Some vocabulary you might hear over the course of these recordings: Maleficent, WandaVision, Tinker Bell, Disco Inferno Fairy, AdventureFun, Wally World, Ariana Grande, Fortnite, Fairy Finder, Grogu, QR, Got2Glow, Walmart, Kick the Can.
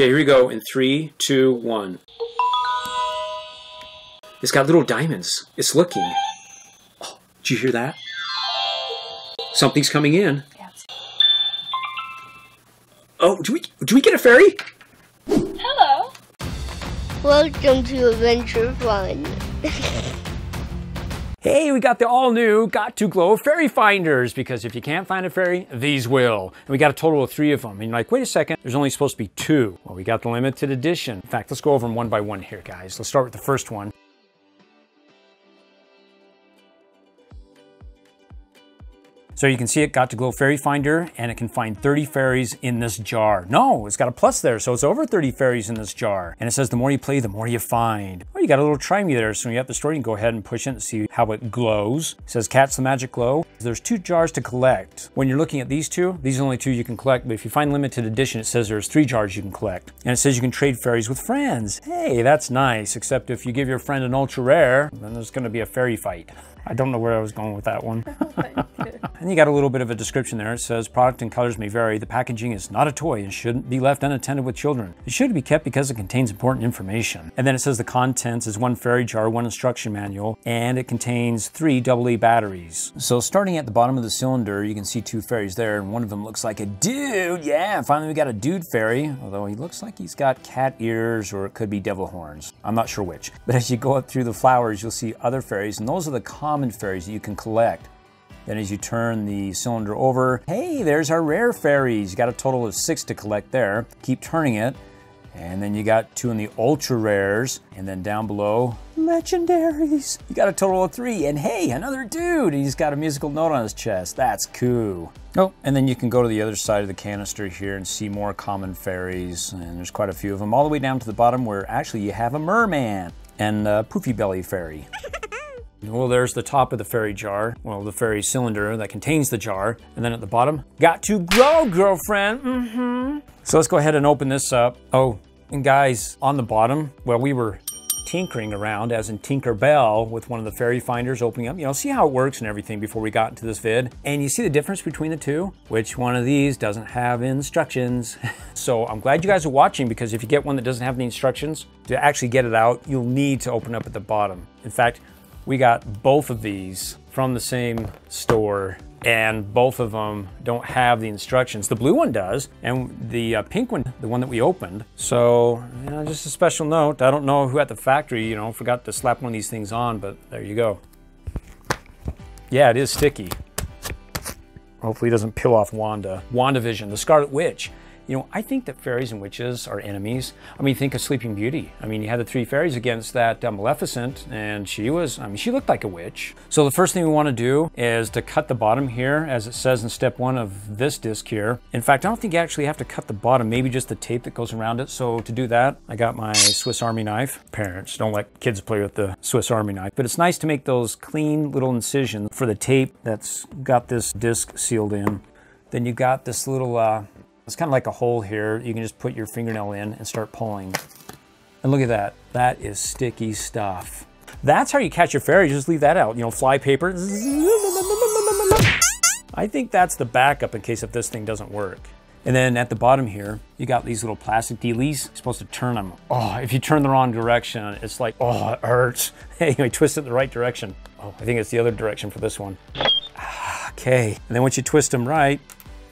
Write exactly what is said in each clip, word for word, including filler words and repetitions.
Okay, here we go in three, two, one. It's got little diamonds. It's looking. Oh, did you hear that? Something's coming in. Oh, do we do we get a fairy? Hello. Welcome to Adventure Fun. Hey, we got the all-new Got to Glow Fairy Finders, because if you can't find a fairy, these will. And we got a total of three of them. And you're like, wait a second, there's only supposed to be two. Well, we got the limited edition. In fact, let's go over them one by one here, guys. Let's start with the first one. So you can see it, Got to Glow Fairy Finder, and it can find thirty fairies in this jar. No, it's got a plus there, so it's over thirty fairies in this jar. And it says the more you play, the more you find. Oh, you got a little trimie there, so when you're at the store, you can go ahead and push it and see how it glows. It says catch the magic glow. There's two jars to collect. When you're looking at these two, these are only two you can collect, but if you find limited edition, it says there's three jars you can collect. And it says you can trade fairies with friends. Hey, that's nice, except if you give your friend an ultra rare, then there's gonna be a fairy fight. I don't know where I was going with that one. And you got a little bit of a description there. It says, product and colors may vary. The packaging is not a toy and shouldn't be left unattended with children. It should be kept because it contains important information. And then it says the contents is one fairy jar, one instruction manual, and it contains three double A batteries. So starting at the bottom of the cylinder, you can see two fairies there, and one of them looks like a dude. Yeah, finally we got a dude fairy, although he looks like he's got cat ears, or it could be devil horns. I'm not sure which. But as you go up through the flowers, you'll see other fairies, and those are the common fairies that you can collect. Then as you turn the cylinder over, hey, there's our rare fairies. You got a total of six to collect there. Keep turning it. And then you got two in the ultra rares. And then down below, legendaries. You got a total of three. And hey, another dude. He's got a musical note on his chest. That's cool. Oh, and then you can go to the other side of the canister here and see more common fairies. And there's quite a few of them, all the way down to the bottom where actually you have a merman and a poofy belly fairy. Well, there's the top of the fairy jar, well, the fairy cylinder that contains the jar, and then at the bottom, Got to Glow, girlfriend, mm-hmm. So let's go ahead and open this up. Oh, and guys, on the bottom, well, we were tinkering around, as in Tinker Bell, with one of the fairy finders opening up, you know, see how it works and everything before we got into this vid. And you see the difference between the two? Which one of these doesn't have instructions? So I'm glad you guys are watching, because if you get one that doesn't have the instructions, to actually get it out, you'll need to open up at the bottom. In fact, we got both of these from the same store, and both of them don't have the instructions. The blue one does, and the uh, pink one, the one that we opened. So, you know, just a special note. I don't know who at the factory, you know, forgot to slap one of these things on, but there you go. Yeah, it is sticky. Hopefully it doesn't peel off Wanda. WandaVision, the Scarlet Witch. You know, I think that fairies and witches are enemies. I mean, think of Sleeping Beauty. I mean, you had the three fairies against that uh, Maleficent, and she was, I mean, she looked like a witch. So the first thing we want to do is to cut the bottom here, as it says in step one of this disc here. In fact, I don't think you actually have to cut the bottom, maybe just the tape that goes around it. So to do that, I got my Swiss Army knife. Parents, don't let kids play with the Swiss Army knife, but it's nice to make those clean little incisions for the tape that's got this disc sealed in. Then you got this little, uh, it's kind of like a hole here. You can just put your fingernail in and start pulling. And look at that. That is sticky stuff. That's how you catch your fairy. Just leave that out. You know, fly paper. I think that's the backup in case if this thing doesn't work. And then at the bottom here, you got these little plastic dealies. You're supposed to turn them. Oh, if you turn the wrong direction, it's like, oh, it hurts. Hey, anyway, twist it the right direction. Oh, I think it's the other direction for this one. Okay. And then once you twist them right,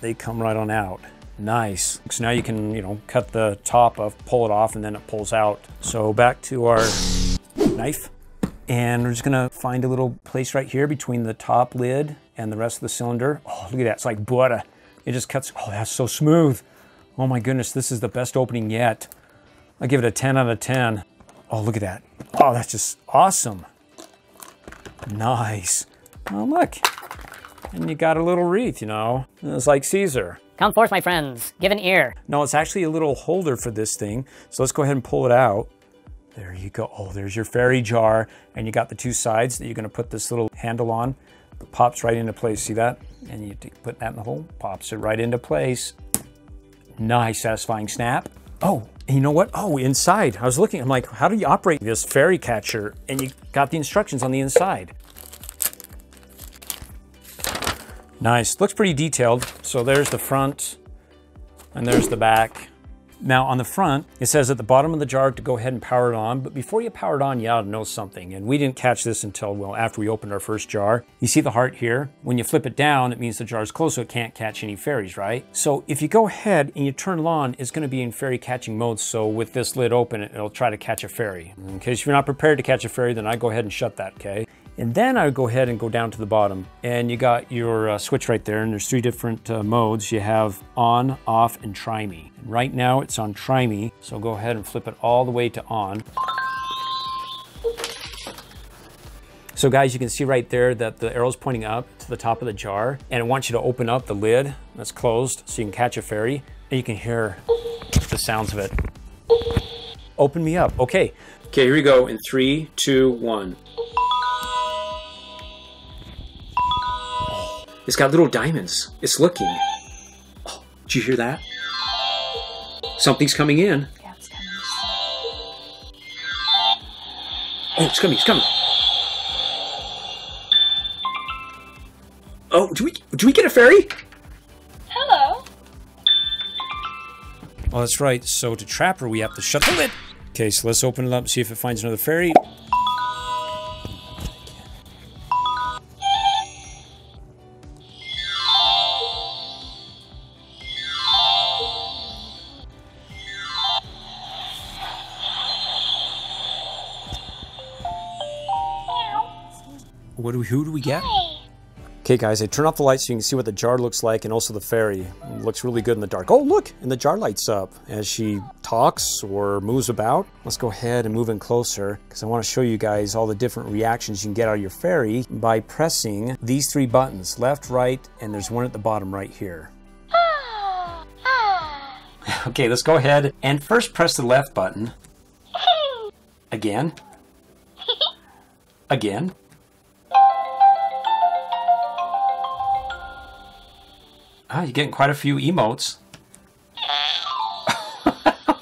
they come right on out. Nice. So now you can, you know, cut the top off, pull it off, and then it pulls out. So back to our knife. And we're just gonna find a little place right here between the top lid and the rest of the cylinder. Oh, look at that, it's like butter. It just cuts, oh, that's so smooth. Oh my goodness, this is the best opening yet. I give it a ten out of ten. Oh, look at that. Oh, that's just awesome. Nice. Oh, look. And you got a little wreath, you know. It's like Caesar. Come forth, my friends, give an ear. No, it's actually a little holder for this thing. So let's go ahead and pull it out. There you go. Oh, there's your fairy jar. And you got the two sides that you're gonna put this little handle on. It pops right into place, see that? And you put that in the hole, pops it right into place. Nice, satisfying snap. Oh, and you know what? Oh, inside, I was looking, I'm like, how do you operate this fairy catcher? And you got the instructions on the inside. Nice, looks pretty detailed. So there's the front and there's the back. Now on the front, it says at the bottom of the jar to go ahead and power it on, but before you power it on, you ought to know something. And we didn't catch this until, well, after we opened our first jar. You see the heart here? When you flip it down, it means the jar's closed so it can't catch any fairies, right? So if you go ahead and you turn it on, it's gonna be in fairy catching mode, so with this lid open, it'll try to catch a fairy. In case you're not prepared to catch a fairy, then I go ahead and shut that, okay? And then I would go ahead and go down to the bottom, and you got your uh, switch right there, and there's three different uh, modes. You have on, off, and try me. Right now it's on try me, so go ahead and flip it all the way to on. So guys, you can see right there that the arrow's pointing up to the top of the jar, and it wants you to open up the lid that's closed so you can catch a fairy, and you can hear the sounds of it. Open me up, okay. Okay, here we go in three, two, one. It's got little diamonds. It's looking. Oh, did you hear that? Something's coming in. Yeah, it's coming. Oh, it's coming, it's coming. Oh, do we, do we get a fairy? Hello. Oh, that's right. So to trap her, we have to shut the lid. Okay, so let's open it up and see if it finds another fairy. What do we, who do we get? Okay guys, I turn off the lights so you can see what the jar looks like and also the fairy. It looks really good in the dark. Oh look, and the jar lights up as she talks or moves about. Let's go ahead and move in closer because I want to show you guys all the different reactions you can get out of your fairy by pressing these three buttons, left, right, and there's one at the bottom right here. Okay, let's go ahead and first press the left button. Again. Again. Ah, you're getting quite a few emotes.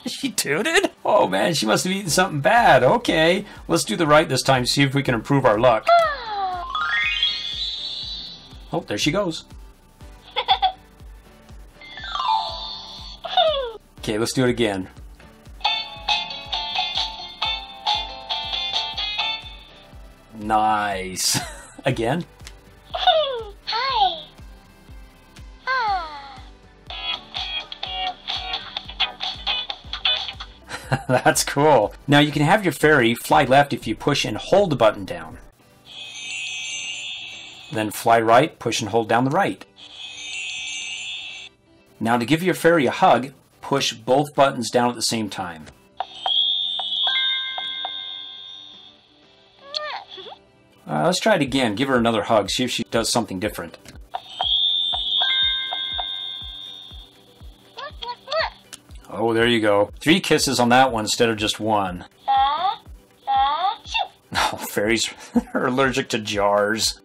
She tooted? Oh man, she must have eaten something bad. Okay, let's do the right this time, see if we can improve our luck. Oh, there she goes. Okay, let's do it again. Nice. Again. That's cool. Now you can have your fairy fly left if you push and hold the button down. Then fly right, push and hold down the right. Now to give your fairy a hug, push both buttons down at the same time. Uh, let's try it again. Give her another hug, see if she does something different. Oh, there you go. Three kisses on that one instead of just one. Uh, uh, oh, fairies are allergic to jars.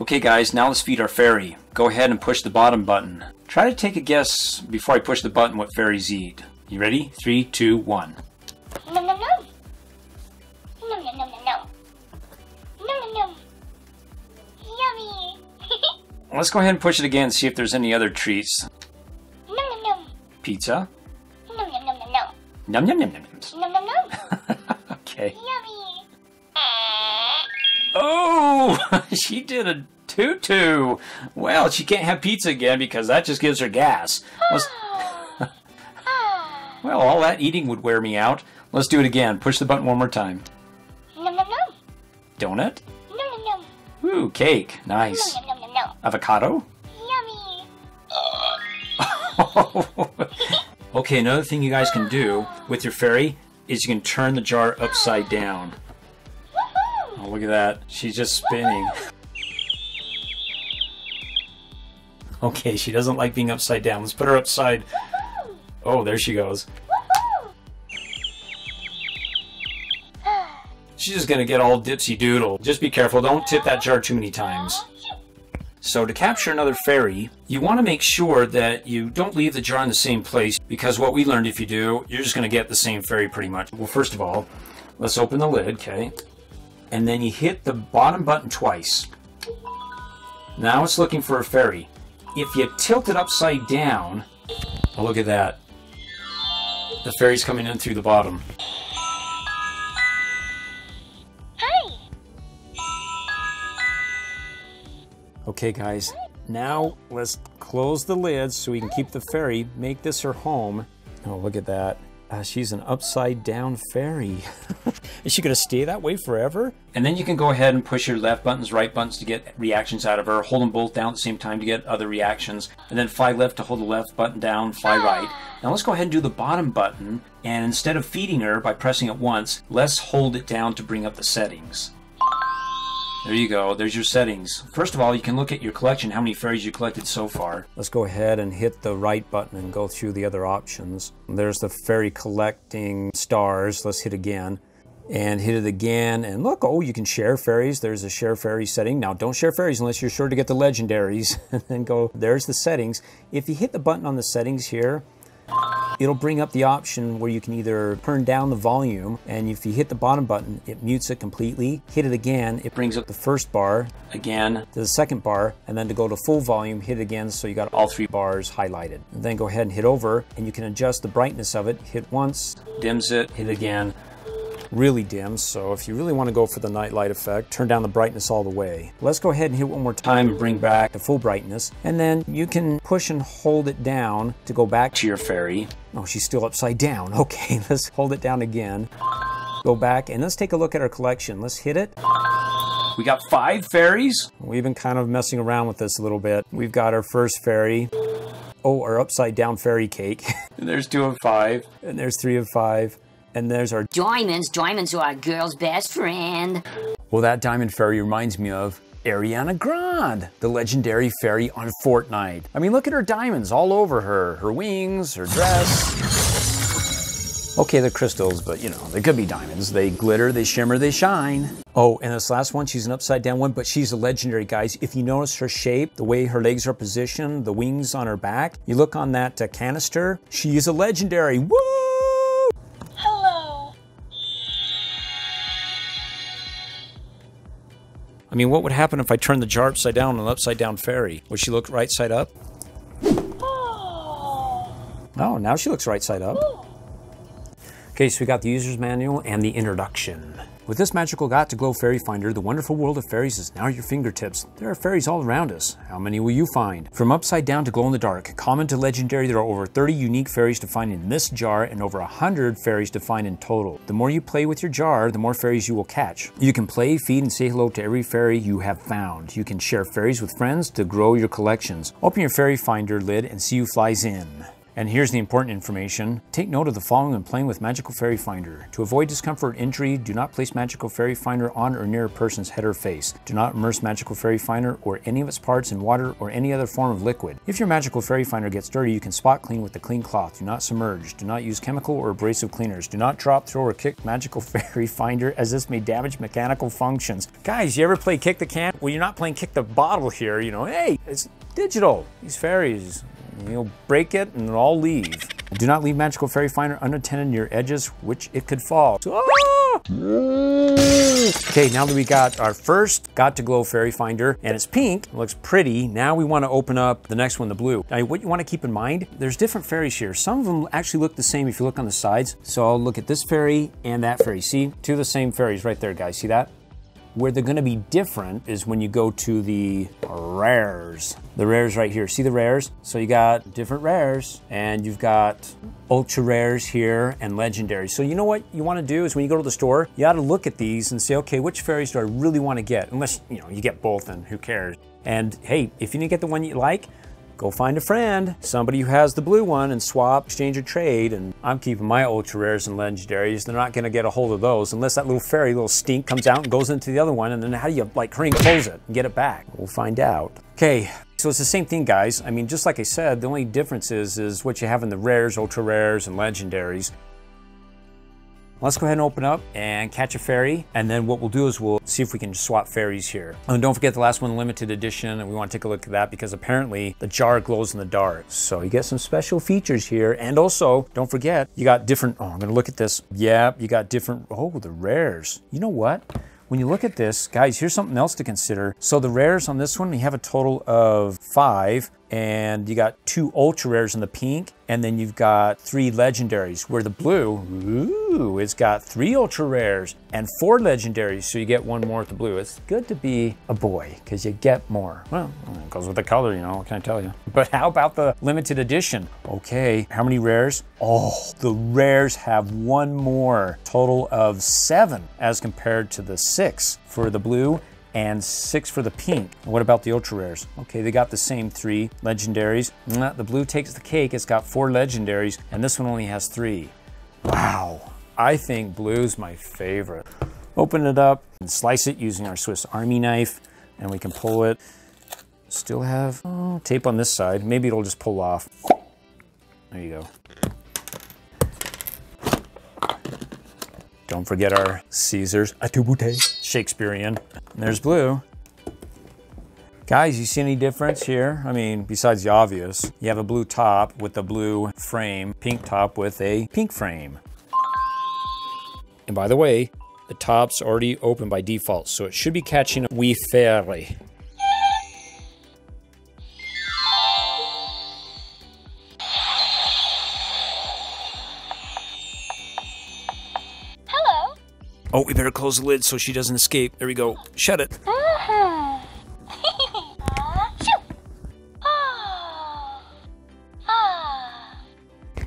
Okay, guys, now let's feed our fairy. Go ahead and push the bottom button. Try to take a guess before I push the button what fairies eat. You ready? Three, two, one. No, no, no. No, no, no, no, no. No, no, no. Yummy. Let's go ahead and push it again and see if there's any other treats. No, no, no. Pizza. Nom nom nom nom nom. Nom nom nom. Okay. Yummy. Oh, she did a tutu. Well, she can't have pizza again because that just gives her gas. Oh. Well, all that eating would wear me out. Let's do it again. Push the button one more time. Nom nom nom. Donut. Nom nom nom. Ooh, cake. Nice. Nom nom nom nom. Avocado. Yummy. Oh. Okay, another thing you guys can do with your fairy is you can turn the jar upside down. Oh, look at that. She's just spinning. Okay, she doesn't like being upside down. Let's put her upside. Oh, there she goes. She's just gonna get all dipsy doodle. Just be careful. Don't tip that jar too many times. So to capture another fairy, you want to make sure that you don't leave the jar in the same place, because what we learned, if you do, you're just going to get the same fairy pretty much. Well, first of all, let's open the lid, okay? And then you hit the bottom button twice. Now it's looking for a fairy. If you tilt it upside down, oh, look at that. The fairy's coming in through the bottom. Hey. Okay, guys. Now let's close the lid so we can keep the fairy, make this her home. Oh, look at that. Uh, she's an upside down fairy. Is she gonna stay that way forever? And then you can go ahead and push your left buttons, right buttons to get reactions out of her. Hold them both down at the same time to get other reactions. And then fly left to hold the left button down, fly right. Now let's go ahead and do the bottom button. And instead of feeding her by pressing it once, let's hold it down to bring up the settings. There you go, there's your settings. First of all, you can look at your collection, how many fairies you collected so far. Let's go ahead and hit the right button and go through the other options. There's the fairy collecting stars. Let's hit again and hit it again. And look, oh, you can share fairies. There's a share fairy setting. Now, don't share fairies unless you're sure to get the legendaries. And then go, there's the settings. If you hit the button on the settings here, it'll bring up the option where you can either turn down the volume, and if you hit the bottom button, it mutes it completely. Hit it again, it brings up the first bar, again to the second bar, and then to go to full volume, hit it again so you got all three bars highlighted. And then go ahead and hit over, and you can adjust the brightness of it. Hit once, dims it, hit again, really dims. So if you really want to go for the nightlight effect, turn down the brightness all the way. Let's go ahead and hit one more time and bring back the full brightness. And then you can push and hold it down to go back to your fairy. Oh, she's still upside down. Okay, let's hold it down again. Go back and let's take a look at our collection. Let's hit it. We got five fairies. We've been kind of messing around with this a little bit. We've got our first fairy. Oh, our upside down fairy cake. And there's two of five. And there's three of five. And there's our diamonds. Diamonds are our girl's best friend. Well, that diamond fairy reminds me of Ariana Grande, the legendary fairy on Fortnite. I mean, look at her diamonds all over her, her wings, her dress. Okay, they're crystals, but you know, they could be diamonds. They glitter, they shimmer, they shine. Oh, and this last one, she's an upside down one, but she's a legendary, guys. If you notice her shape, the way her legs are positioned, the wings on her back, you look on that uh, canister, she is a legendary. Woo! I mean, what would happen if I turned the jar upside down on an upside down fairy? Would she look right side up? Oh, oh now she looks right side up. Ooh. Okay, so we got the user's manual and the introduction. With this magical Got to Glow Fairy Finder, the wonderful world of fairies is now at your fingertips. There are fairies all around us. How many will you find? From upside down to glow in the dark, common to legendary, there are over thirty unique fairies to find in this jar and over one hundred fairies to find in total. The more you play with your jar, the more fairies you will catch. You can play, feed, and say hello to every fairy you have found. You can share fairies with friends to grow your collections. Open your Fairy Finder lid and see who flies in. And here's the important information. Take note of the following when playing with Magical Fairy Finder. To avoid discomfort or injury, do not place Magical Fairy Finder on or near a person's head or face. Do not immerse Magical Fairy Finder or any of its parts in water or any other form of liquid. If your Magical Fairy Finder gets dirty, you can spot clean with a clean cloth. Do not submerge. Do not use chemical or abrasive cleaners. Do not drop, throw, or kick Magical Fairy Finder, as this may damage mechanical functions. Guys, you ever play Kick the Can? Well, you're not playing Kick the Bottle here, you know. Hey, it's digital. These fairies. You'll break it and it'll all leave. Do not leave Magical Fairy Finder unattended near edges, which it could fall. Ah! Okay, now that we got our first Got to Glow Fairy Finder, and it's pink, it looks pretty. Now we want to open up the next one, the blue. Now, what you want to keep in mind, there's different fairies here. Some of them actually look the same if you look on the sides. So I'll look at this fairy and that fairy. See, two of the same fairies right there, guys. See that? Where they're gonna be different is when you go to the rares. The rares right here, see the rares? So you got different rares and you've got ultra rares here and legendary. So you know what you wanna do is when you go to the store, you ought to look at these and say, okay, which fairies do I really wanna get? Unless, you know, you get both and who cares? And hey, if you didn't get the one you like, go find a friend, somebody who has the blue one, and swap, exchange, or trade. And I'm keeping my ultra rares and legendaries. They're not gonna get a hold of those unless that little fairy, little stink, comes out and goes into the other one. And then how do you like hurry and close it and get it back? We'll find out. Okay, so it's the same thing, guys. I mean, just like I said, the only difference is, is what you have in the rares, ultra rares, and legendaries. Let's go ahead and open up and catch a fairy. And then what we'll do is we'll see if we can swap fairies here. And don't forget the last one, limited edition. And we want to take a look at that because apparently the jar glows in the dark. So you get some special features here. And also, don't forget, you got different, oh, I'm gonna look at this. Yep, you got different, oh, the rares. You know what? When you look at this, guys, here's something else to consider. So the rares on this one, we have a total of five. and you got two ultra rares in the pink, and then you've got three legendaries, where the blue, ooh, it's got three ultra rares and four legendaries, so you get one more with the blue. It's good to be a boy, because you get more. Well, it goes with the color, you know, what can I tell you? But how about the limited edition? Okay, how many rares? Oh, the rares have one more, total of seven, as compared to the six for the blue, and six for the pink. What about the ultra rares? Okay, they got the same three legendaries. The blue takes the cake, it's got four legendaries, and this one only has three. Wow, I think blue's my favorite. Open it up and slice it using our Swiss Army knife, and we can pull it. Still have oh, tape on this side. Maybe it'll just pull off. There you go. Don't forget our Caesars, atubute, Shakespearean. And there's blue. Guys, you see any difference here? I mean, besides the obvious, you have a blue top with a blue frame, pink top with a pink frame. And by the way, the top's already open by default, so it should be catching we fairly. Oh, we better close the lid so she doesn't escape. There we go. Shut it.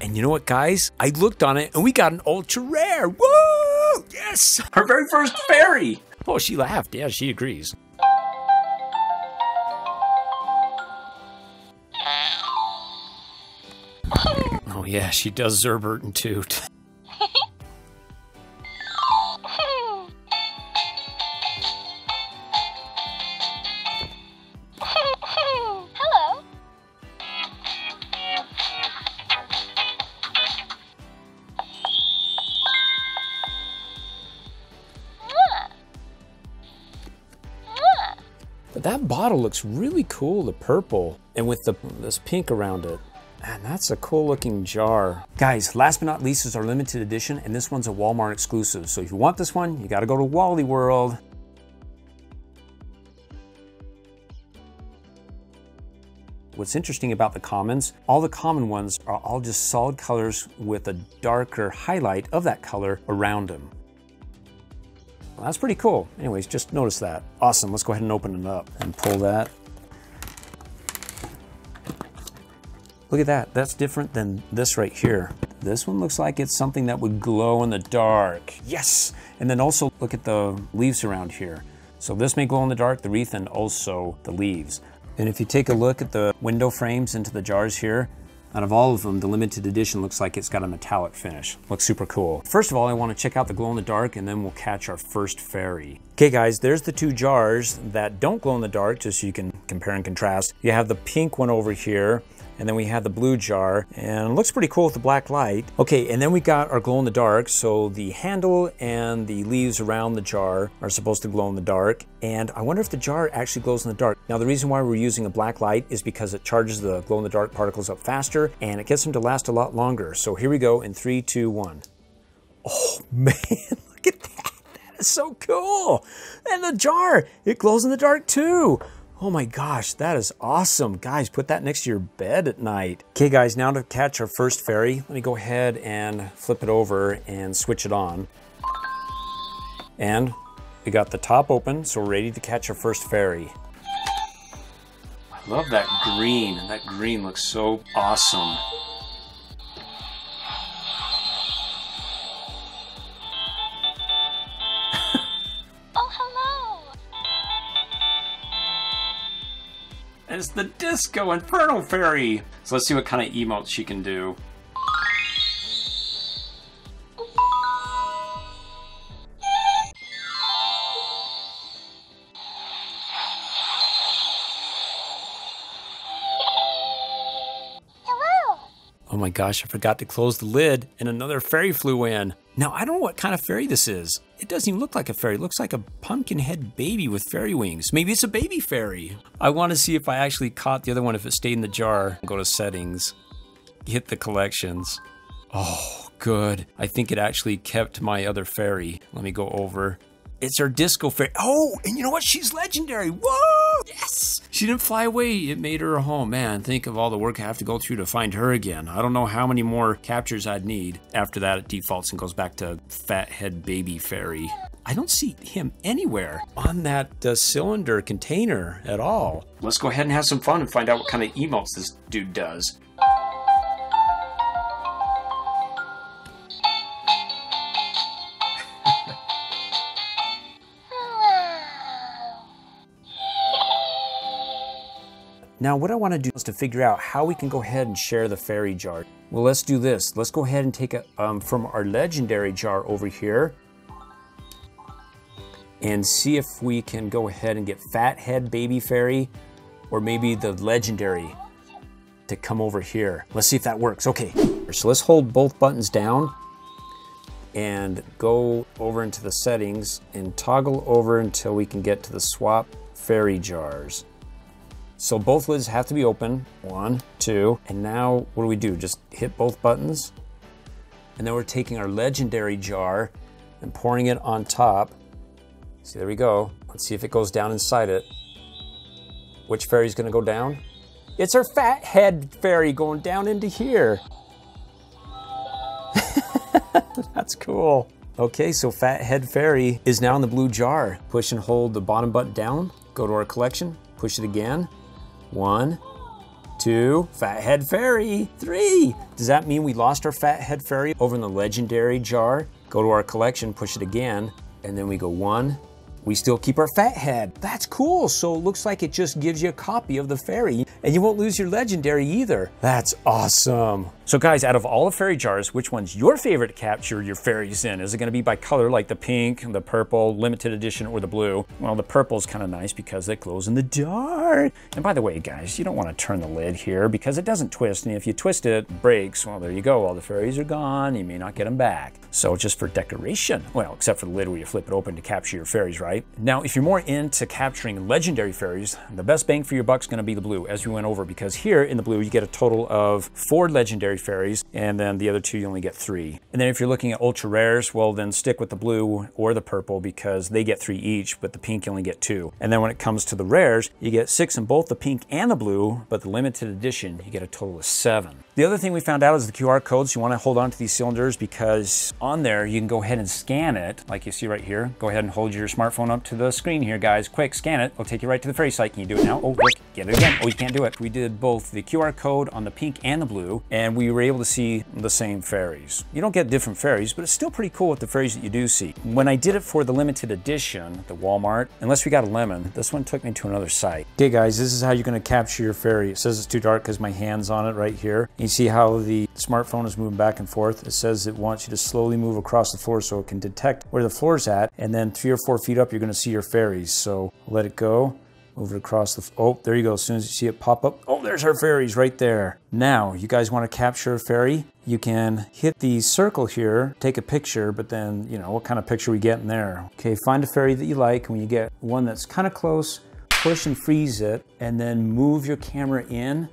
And you know what, guys? I looked on it and we got an ultra rare. Woo! Yes! Our very first fairy. Oh, she laughed. Yeah, she agrees. Oh, yeah, she does Zerbert and toot. That bottle looks really cool, the purple, and with the this pink around it. Man, that's a cool looking jar. Guys, last but not least is our limited edition, and this one's a Walmart exclusive. So if you want this one, you gotta go to Wally World. What's interesting about the commons, all the common ones are all just solid colors with a darker highlight of that color around them. Well, that's pretty cool. Anyways, just notice that. Awesome, let's go ahead and open it up and pull that. Look at that, that's different than this right here. This one looks like it's something that would glow in the dark. Yes! And then also look at the leaves around here. So this may glow in the dark, the wreath, and also the leaves. And if you take a look at the window frames into the jars here, out of all of them, the limited edition looks like it's got a metallic finish. Looks super cool. First of all, I want to check out the glow in the dark, and then we'll catch our first fairy. Okay guys, there's the two jars that don't glow in the dark, just so you can compare and contrast. You have the pink one over here, and then we have the blue jar, and it looks pretty cool with the black light. Okay, and then we got our glow in the dark, so the handle and the leaves around the jar are supposed to glow in the dark, and I wonder if the jar actually glows in the dark. Now, the reason why we're using a black light is because it charges the glow in the dark particles up faster, and it gets them to last a lot longer. So here we go in three, two, one. Oh man, look at that. That is so cool. And the jar, it glows in the dark too. Oh my gosh, that is awesome. Guys, put that next to your bed at night. Okay guys, now to catch our first fairy, let me go ahead and flip it over and switch it on. And we got the top open, so we're ready to catch our first fairy. Love that green. That green looks so awesome. Oh, hello. And it's the Disco Inferno Fairy. So let's see what kind of emotes she can do. Oh my gosh, I forgot to close the lid and another fairy flew in. Now, I don't know what kind of fairy this is. It doesn't even look like a fairy. It looks like a pumpkin head baby with fairy wings. Maybe it's a baby fairy. I want to see if I actually caught the other one if it stayed in the jar. Go to settings, hit the collections. Oh, good. I think it actually kept my other fairy. Let me go over It's our disco fairy. Oh, and you know what? She's legendary. Whoa! Yes! She didn't fly away. It made her a home. Man, think of all the work I have to go through to find her again. I don't know how many more captures I'd need. After that, it defaults and goes back to Fathead Baby Fairy. I don't see him anywhere on that uh, cylinder container at all. Let's go ahead and have some fun and find out what kind of emotes this dude does. Now what I want to do is to figure out how we can go ahead and share the fairy jar. Well, let's do this. Let's go ahead and take it um, from our legendary jar over here and see if we can go ahead and get Fathead Baby Fairy or maybe the legendary to come over here. Let's see if that works. Okay, so let's hold both buttons down and go over into the settings and toggle over until we can get to the swap fairy jars. So both lids have to be open, one, two, and now what do we do? Just hit both buttons, and then we're taking our legendary jar and pouring it on top. See, there we go. Let's see if it goes down inside it. Which fairy's gonna go down? It's our fat head fairy going down into here. That's cool. Okay, so Fat Head Fairy is now in the blue jar. Push and hold the bottom button down, go to our collection, push it again. One, two, Fathead Fairy, three. Does that mean we lost our Fathead Fairy over in the legendary jar? Go to our collection, push it again, and then we go one. We still keep our Fathead. That's cool. So it looks like it just gives you a copy of the fairy and you won't lose your legendary either. That's awesome. So guys, out of all the fairy jars, which one's your favorite to capture your fairies in? Is it gonna be by color, like the pink, the purple, limited edition, or the blue? Well, the purple's kind of nice because it glows in the dark. And by the way, guys, you don't wanna turn the lid here because it doesn't twist, and if you twist it, it breaks. Well, there you go, all the fairies are gone. You may not get them back. So just for decoration, well, except for the lid where you flip it open to capture your fairies, right? Now, if you're more into capturing legendary fairies, the best bang for your buck's gonna be the blue, as we went over, because here in the blue, you get a total of four legendary fairies, and then the other two you only get three. And then if you're looking at ultra rares, well then stick with the blue or the purple because they get three each, but the pink you only get two. And then when it comes to the rares, you get six in both the pink and the blue, but the limited edition, you get a total of seven. The other thing we found out is the Q R codes. You want to hold on to these cylinders because on there you can go ahead and scan it, like you see right here. Go ahead and hold your smartphone up to the screen here, guys. Quick, scan it. It'll take you right to the fairy site. Can you do it now? Oh, look, get it again. Oh, you can't do it. We did both the Q R code on the pink and the blue, and we were able to see the same fairies. You don't get different fairies, but it's still pretty cool with the fairies that you do see. When I did it for the limited edition, the Walmart, unless we got a lemon, this one took me to another site. Okay guys, this is how you're gonna capture your fairy. It says it's too dark because my hand's on it right here. You see how the smartphone is moving back and forth. It says it wants you to slowly move across the floor so it can detect where the floor's at, and then three or four feet up, you're gonna see your fairies. So let it go. Move it across the, oh, there you go. As soon as you see it pop up, oh, there's our fairies right there. Now, you guys want to capture a fairy? You can hit the circle here, take a picture, but then, you know, what kind of picture we get in there? Okay, find a fairy that you like. When you get one that's kind of close, push and freeze it, and then move your camera in.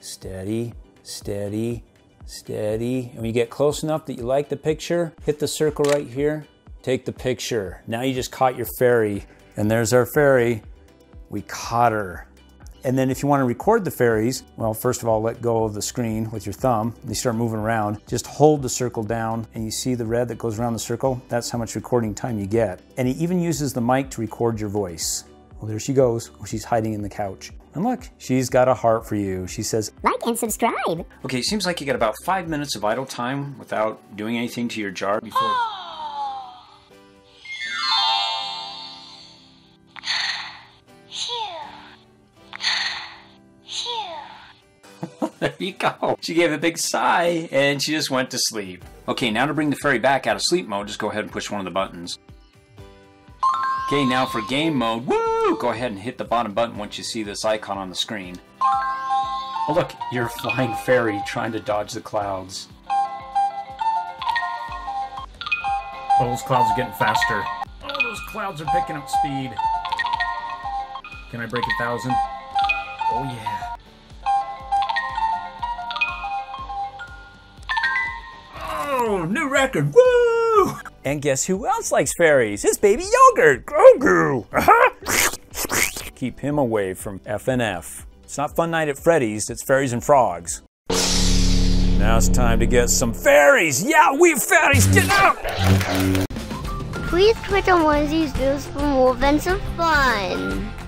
Steady, steady, steady. And when you get close enough that you like the picture, hit the circle right here, take the picture. Now you just caught your fairy, and there's our fairy. We caught her. And then if you want to record the fairies, well, first of all, let go of the screen with your thumb. They start moving around. Just hold the circle down, and you see the red that goes around the circle? That's how much recording time you get. And he even uses the mic to record your voice. Well, there she goes. Oh, she's hiding in the couch. And look, she's got a heart for you. She says, like and subscribe. Okay, it seems like you got about five minutes of idle time without doing anything to your jar before... Oh. There you go. She gave a big sigh and she just went to sleep. Okay, now to bring the fairy back out of sleep mode, just go ahead and push one of the buttons. Okay, now for game mode, woo! Go ahead and hit the bottom button once you see this icon on the screen. Oh look, you're a flying fairy trying to dodge the clouds. Oh, those clouds are getting faster. Oh, those clouds are picking up speed. Can I break a thousand? Oh yeah. New record, woo! And guess who else likes fairies? His baby yogurt, Grogu! Uh-huh. Keep him away from F N F. It's not Fun Night at Freddy's, it's Fairies and Frogs. Now it's time to get some fairies! Yeah, we fairies, get out! Please click on one of these videos for more events of fun.